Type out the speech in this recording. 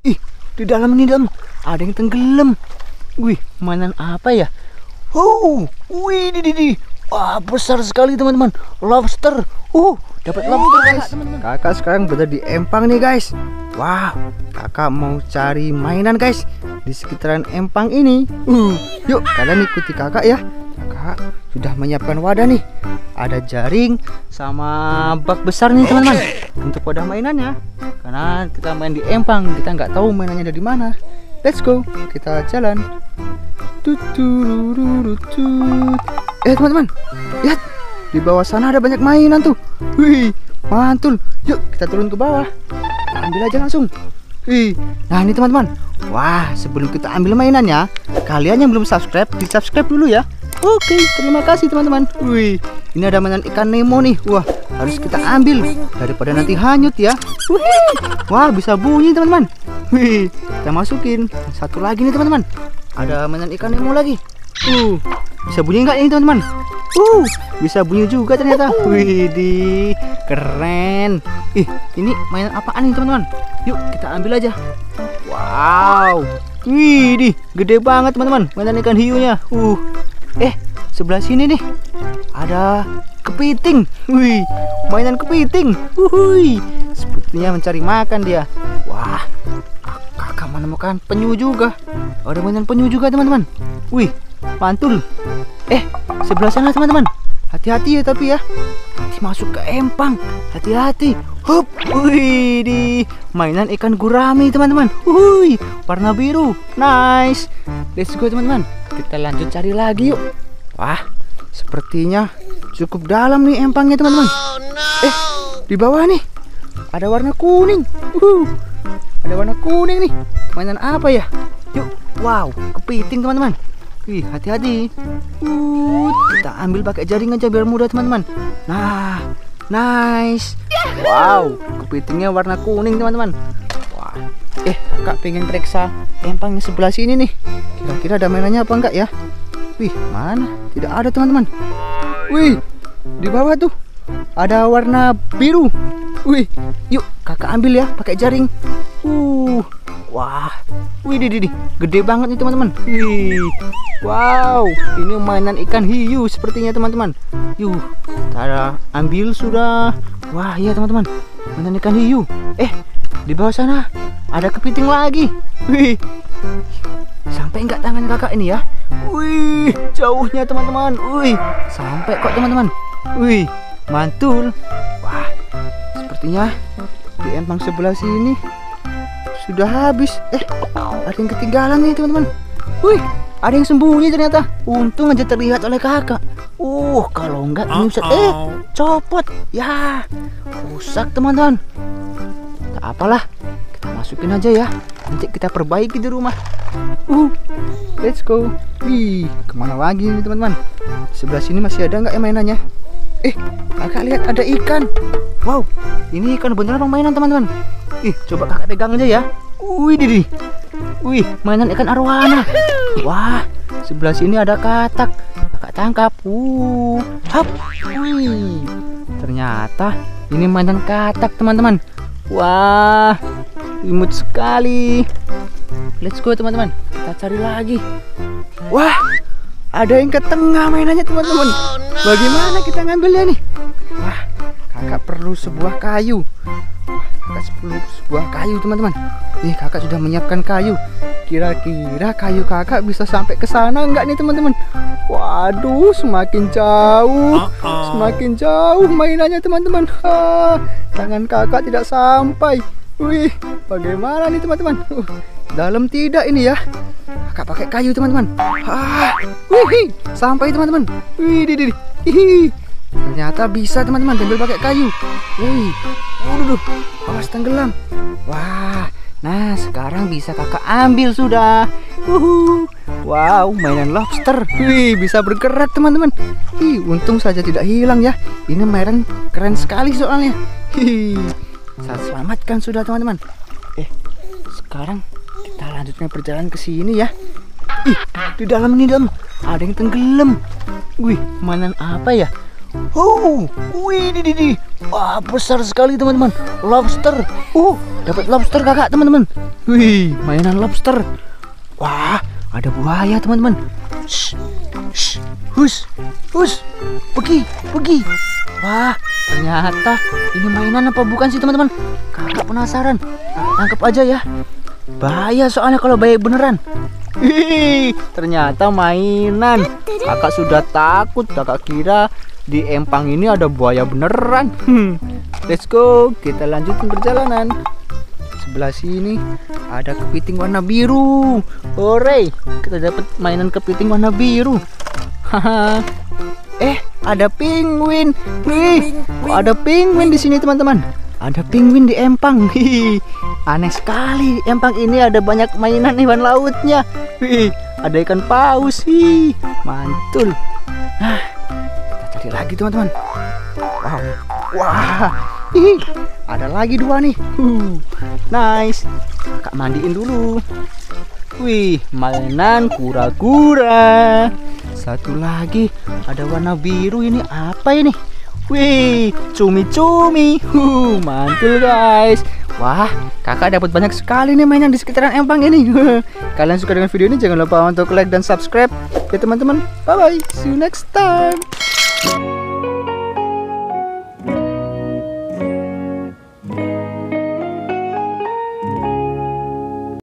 Ih, di dalam ini Dam, ada yang tenggelam. Wih, mainan apa ya? Oh, wih, di. Wah, besar sekali teman-teman. Lobster. Dapat lobster guys. Kakak sekarang berada di empang nih guys. Wah, kakak mau cari mainan guys di sekitaran empang ini. Yuk kalian ikuti kakak ya. Kakak sudah menyiapkan wadah nih. Ada jaring sama bak besar nih teman-teman untuk wadah mainannya. Karena kita main di empang, kita nggak tahu mainannya dari mana. Let's go, kita jalan. Teman-teman, lihat di bawah sana ada banyak mainan tuh. Wih, mantul. Yuk kita turun ke bawah, kita ambil aja langsung. Wih, nah ini teman-teman. Wah, sebelum kita ambil mainannya, kalian yang belum subscribe, di-subscribe dulu ya. Oke, terima kasih teman-teman. Wih, ini ada mainan ikan Nemo nih. Wah, harus kita ambil daripada nanti hanyut ya. Wih, wah bisa bunyi teman-teman. Wih, kita masukin satu lagi nih teman-teman. Ada mainan ikan Nemo lagi. Bisa bunyi nggak ini teman-teman? Bisa bunyi juga ternyata. Widih, keren. Ih, ini mainan apaan nih teman-teman? Yuk kita ambil aja. Wow, widih, gede banget teman-teman mainan ikan hiunya. Sebelah sini nih ada kepiting. Wih, mainan kepiting. Sepertinya mencari makan dia. Wah, kakak menemukan penyu juga. Ada mainan penyu juga teman-teman. Wih, mantul. Sebelah sana teman-teman. Hati-hati ya tapi ya. Nanti masuk ke empang. Hati-hati. Hup. Wih, di mainan ikan gurame teman-teman. Wih, warna biru. Nice. Let's go teman-teman. Kita lanjut cari lagi yuk. Wah, sepertinya cukup dalam nih empangnya teman-teman. Di bawah nih ada warna kuning. Ada warna kuning nih. Mainan apa ya? Yuk. Wow, kepiting teman-teman. Wih, hati-hati. Kita ambil pakai jaring aja biar mudah teman-teman. Nah, nice. Wow, kepitingnya warna kuning teman-teman. Wah, kakak pengen periksa empang yang sebelah sini nih. Kira-kira ada mainannya apa enggak ya? Wih, mana? Tidak ada teman-teman. Wih, di bawah tuh ada warna biru. Wih, yuk kakak ambil ya pakai jaring. Wah, wih, di, gede banget nih teman-teman. Wih, wow, ini mainan ikan hiu sepertinya teman-teman. Yuh, kita ambil sudah. Wah, iya teman-teman, mainan ikan hiu. Di bawah sana ada kepiting lagi. Wih, sampai nggak tangan kakak ini ya? Wih, jauhnya teman-teman. Wih, sampai kok teman-teman. Wih, mantul. Wah, sepertinya di empang sebelah sini sudah habis. Ada yang ketinggalan nih teman-teman. Wih, ada yang sembunyi ternyata. Untung aja terlihat oleh kakak. Kalau enggak ini bisa copot ya, rusak teman-teman. Tak apalah, kita masukin aja ya, nanti kita perbaiki di rumah. Let's go. Wih, kemana lagi nih teman-teman? Sebelah sini masih ada nggak mainannya? Kakak lihat ada ikan. Wow, ini ikan beneran mainan teman-teman. Ih, coba kakak pegang aja ya. Wih, didi. Wih, mainan ikan arowana. Wah, sebelah sini ada katak. Kakak tangkap. Hap. Wih, ternyata ini mainan katak teman-teman. Wah, imut sekali. Let's go teman-teman. Kita cari lagi. Wah, ada yang ke tengah mainannya teman-teman. Bagaimana kita ngambilnya nih? Wah, kakak perlu sebuah kayu. Sebuah kayu teman-teman. Nih, kakak sudah menyiapkan kayu. Kira-kira kayu kakak bisa sampai ke sana enggak nih teman-teman? Waduh, semakin jauh. Semakin jauh mainannya teman-teman. Tangan kakak tidak sampai. Wih, bagaimana nih teman-teman? Dalam tidak ini ya? Kakak pakai kayu teman-teman. Wih, sampai teman-teman. Wih, di. Ternyata bisa teman-teman ambil pakai kayu. Wih, waduh, awas tenggelam. Wah, nah sekarang bisa kakak ambil sudah. Wow, mainan lobster. Wih, bisa bergerak teman-teman. Untung saja tidak hilang ya. Ini mainan keren sekali soalnya. Saya selamatkan sudah teman-teman. Sekarang kita lanjutkan perjalanan ke sini ya. Di dalam ini Dam, ada yang tenggelam. Wih, mainan apa ya? Wih, di. Wah, besar sekali teman-teman. Lobster. Dapat lobster kakak teman-teman. Wih, mainan lobster. Wah, ada buaya teman-teman. Hus, hus, pergi, pergi. Wah, ternyata ini mainan apa bukan sih teman-teman? Kakak penasaran, tangkap aja ya. Bahaya soalnya kalau bahaya beneran. Hih, ternyata mainan. Kakak sudah takut, kakak kira di empang ini ada buaya beneran. Let's go, kita lanjutin perjalanan. Sebelah sini ada kepiting warna biru. Hore, kita dapat mainan kepiting warna biru. Haha. Ada penguin. Wih, kok ada penguin di sini teman-teman? Ada penguin di empang. Hihi. Aneh sekali, empang ini ada banyak mainan hewan lautnya. Wih, ada ikan paus. Hihi. Mantul. Nah, kita cari lagi teman-teman. Wow. Wah. Hihi. Ada lagi dua nih. Nice. Kak mandiin dulu. Wih, mainan kura-kura. Satu lagi ada warna biru, ini apa ini? Wih, cumi-cumi. Mantul guys. Wah, kakak dapat banyak sekali nih mainan di sekitaran empang ini. Kalian suka dengan video ini, jangan lupa untuk like dan subscribe ya teman-teman. Bye bye, see you next time.